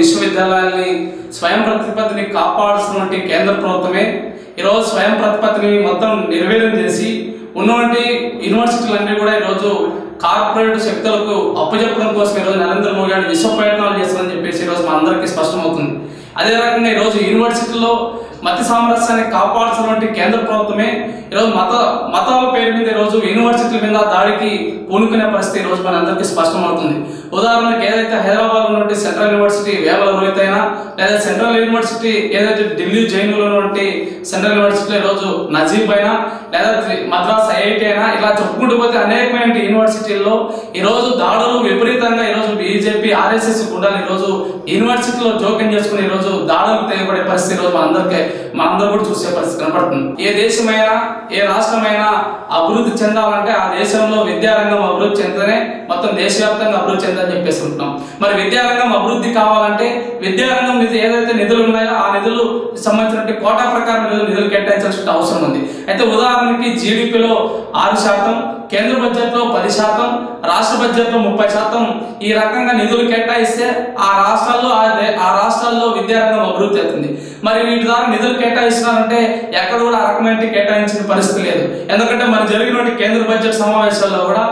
విశ్వవిద్యాలయాల్ని స్వయం ప్రతిపత్తిని కాపాడుతున్నటువంటి కేంద్ర ప్రభుత్వమే ఈరోజు స్వయం ప్రతిపత్తిని మొత్తం నిర్వీర్యం చేసి ఉన్నటువంటి యూనివర్సిటీలన్నీ కూడా ఈరోజు కార్పొరేట్ శక్తులకు అప్పచెప్పడం కోసం ఈరోజు నరేంద్ర మోడీ గారు విశ్వ ప్రయత్నాలు చేస్తారని చెప్పేసి ఈరోజు మనందరికీ స్పష్టమవుతుంది. అదే రకంగా ఈరోజు యూనివర్సిటీలో మత సామరస్యాన్ని కాపాడుతున్నటువంటి కేంద్ర ప్రభుత్వమే ఈరోజు మతాల పేరు మీద ఈరోజు యూనివర్సిటీల మీద దాడికి పూనుకునే పరిస్థితి ఈరోజు మనందరికీ స్పష్టమవుతుంది. ఉదాహరణకు ఏదైతే హైదరాబాద్లో ఉన్నటువంటి సెంట్రల్ యూనివర్సిటీ వేమల రోహిత్ అయినా లేదా సెంట్రల్ యూనివర్సిటీ ఏదైతే ఢిల్లీ జైన్లో ఉన్నటువంటి సెంట్రల్ యూనివర్సిటీలో ఈరోజు నజీబ్ అయినా లేదా మద్రాస్ ఐఐటి అయినా ఇలా చెప్పుకుంటూ పోతే అనేకమైన యూనివర్సిటీల్లో ఈరోజు దాడులు విపరీతంగా ఈరోజు బీజేపీ ఆర్ఎస్ఎస్ కూడా ఈరోజు యూనివర్సిటీలో జోక్యం చేసుకుని ఈరోజు దాడులు తెగబడే పరిస్థితి ఈరోజు మనందరూ కూడా చూసే పరిస్థితి కనపడుతుంది. ఏ దేశమైనా ఏ రాష్ట్రమైనా అభివృద్ధి చెందాలంటే ఆ దేశంలో విద్యారంగం అభివృద్ధి చెందనే మొత్తం దేశవ్యాప్తంగా అభివృద్ధి చెందని చెప్పేసి ఉంటున్నాం. మరి విద్యారంగం అభివృద్ధి కావాలంటే విద్యారంగం ఏదైతే నిధులు ఉన్నాయో ఆ నిధులు సంబంధించిన కోటా ప్రకారం నిధులు కేటాయించాల్సిన అవసరం ఉంది. అయితే ఉదాహరణకి జీడిపిలో 6%, కేంద్ర బడ్జెట్లో 10%, రాష్ట్ర బడ్జెట్లో 30% ఈ రకంగా నిధులు కేటాయిస్తే ఆ రాష్ట్రాల్లో విద్యారంగం అభివృద్ధి అవుతుంది. మరి వీటి ద్వారా నిధులు కేటాయిస్తున్నారంటే ఎక్కడ కూడా ఆ రకమైన కేటాయించిన పరిస్థితి లేదు. ఎందుకంటే మరి జరిగినటువంటి కేంద్ర బడ్జెట్ సమావేశాల్లో కూడా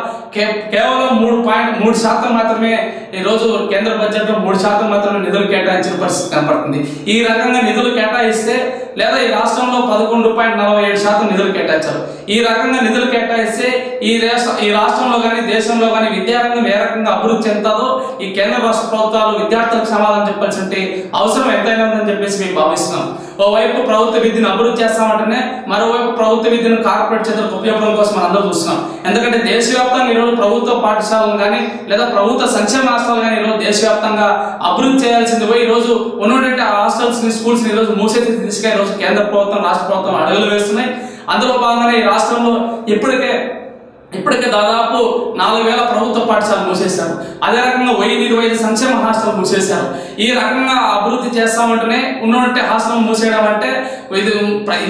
కేవలం 3.3% మాత్రమే ఈరోజు కేంద్ర బడ్జెట్లో 3% మాత్రమే నిధులు కేటాయించిన పరిస్థితి కనపడుతుంది. ఈ రకంగా నిధులు కేటాయిస్తే లేదా ఈ రాష్ట్రంలో 11.47% నిధులు కేటాయించారు. ఈ రకంగా నిధులు కేటాయిస్తే ఈ రాష్ట్రంలో కానీ దేశంలో కానీ విద్యారంగం ఏ రకంగా అభివృద్ధి చెందుతాదో ఈ కేంద్ర రాష్ట్ర ప్రభుత్వాలు విద్యార్థులకు సమాధానం చెప్పాల్సింటే అవసరం ఎంతైనా ఉందని చెప్పేసి మేము భావిస్తున్నాం. ఓవైపు ప్రభుత్వ విద్యను అభివృద్ధి చేస్తామంటేనే మరోవైపు ప్రభుత్వ విద్యను కార్పొరేట్ చేతులకు ఉపయోగం కోసం మనం అందరూ చూస్తున్నాం. ఎందుకంటే దేశవ్యాప్తంగా ఈరోజు ప్రభుత్వ పాఠశాలను కానీ లేదా ప్రభుత్వ సంక్షేమ హాస్టల్ కానీ ఈరోజు దేశవ్యాప్తంగా అభివృద్ధి చేయాల్సింది పోయి ఈరోజు ఉన్నటువంటి ఆ హాస్టల్స్ ని స్కూల్స్ ని ఈరోజు మూసేసి తీసుకుని ఈరోజు కేంద్ర ప్రభుత్వం రాష్ట్ర ప్రభుత్వం అడుగులు వేస్తున్నాయి. అందులో భాగంగానే ఈ రాష్ట్రంలో ఇప్పటికే దాదాపు 4000 ప్రభుత్వ పాఠశాలలు మూసేశారు. అదే రకంగా 1025 సంక్షేమ హాస్టల్ మూసేశారు. ఈ రకంగా అభివృద్ధి చేస్తామంటేనే ఉన్నటువంటి హాస్టల్ మూసేయడం అంటే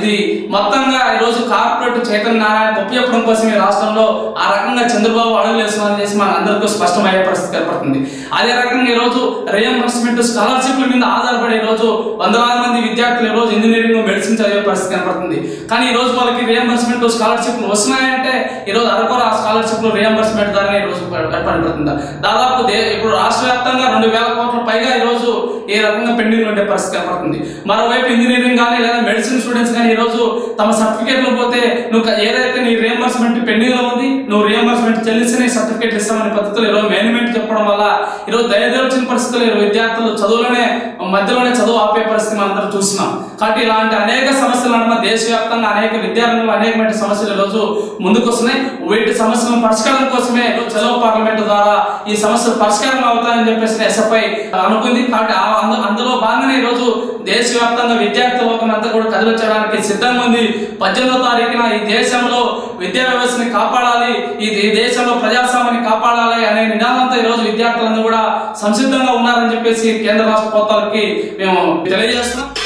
ఇది మొత్తంగా ఈరోజు కార్పొరేట్ చైతన్య నారాయణ ఉపయోగం కోసం ఈ రాష్ట్రంలో ఆ రకంగా చంద్రబాబు అడుగులు వేస్తున్నారని చేసి మన అందరికీ స్పష్టమయ్యే పరిస్థితి ఏర్పడుతుంది. అదే రకంగా ఈరోజు రియంబర్స్మెంట్ స్కాలర్షిప్ల మీద ఆధారపడి ఈరోజు వందలాది మంది విద్యార్థులు ఈరోజు ఇంజనీరింగ్ మెడిసిన్ చదివే పరిస్థితి కనపడుతుంది. కానీ ఈ రోజు వాళ్ళకి రియంబర్స్మెంట్ స్కాలర్షిప్లు వస్తున్నాయంటే ఈరోజు ఆ స్కాలర్షిప్ లో రియంబర్స్మెంట్ ద్వారా ఈ రోజు ఏర్పడబడుతుందా దాదాపు ఇప్పుడు రాష్ట్ర వ్యాప్తంగా 2000 కోట్ల పైగా ఈ రోజు ఏ రకంగా పెండింగ్ ఉండే పరిస్థితి ఏర్పడుతుంది. మరోవైపు ఇంజనీరింగ్ కానీ లేదా మెడిసిన్ స్టూడెంట్స్ కానీ ఈ రోజు తమ సర్టిఫికేట్లు పోతే నువ్వు ఏదైతే నీ రియంబర్స్మెంట్ పెండింగ్ లో ఉంది నువ్వు రియంబర్స్మెంట్ చెల్లిస్తే సర్టిఫికేట్ ఇస్తామనే పద్ధతిలో ఈరోజు మేనేజ్మెంట్ చెప్పడం వల్ల ఈరోజు దయదలిచిన పరిస్థితులు విద్యార్థులు మధ్యలోనే చదువు ఆపే పరిస్థితి మనందరం చూస్తున్నాం. కాబట్టి ఇలాంటి అనేక సమస్యలు అన్న దేశవ్యాప్తంగా అనేక విద్యార్థులు అనేకమైన సమస్యలు ఈరోజు ముందుకు వస్తున్నాయి. వీటి సమస్యల పరిష్కారం కోసమే చదువు పార్లమెంట్ ద్వారా ఈ సమస్యలు పరిష్కారం అవుతాయని చెప్పేసి ఎస్ఎఫ్ఐ అనుకుంది. కాబట్టి అందులో భాగంగానే ఈరోజు దేశవ్యాప్తంగా విద్యార్థి లోకం అంతా కూడా కదిలించడానికి సిద్ధంగా ఉంది. 18వ తారీఖున ఈ దేశంలో విద్యా వ్యవస్థని కాపాడాలి, ఈ దేశంలో ప్రజాస్వామ్యాన్ని కాపాడాలి అనే నినాదంతో ఈరోజు విద్యార్థులందరూ కూడా సంసిద్ధంగా ఉన్నారని చెప్పేసి కేంద్ర రాష్ట్ర ప్రభుత్వాలకి మేము తెలియజేస్తున్నాం.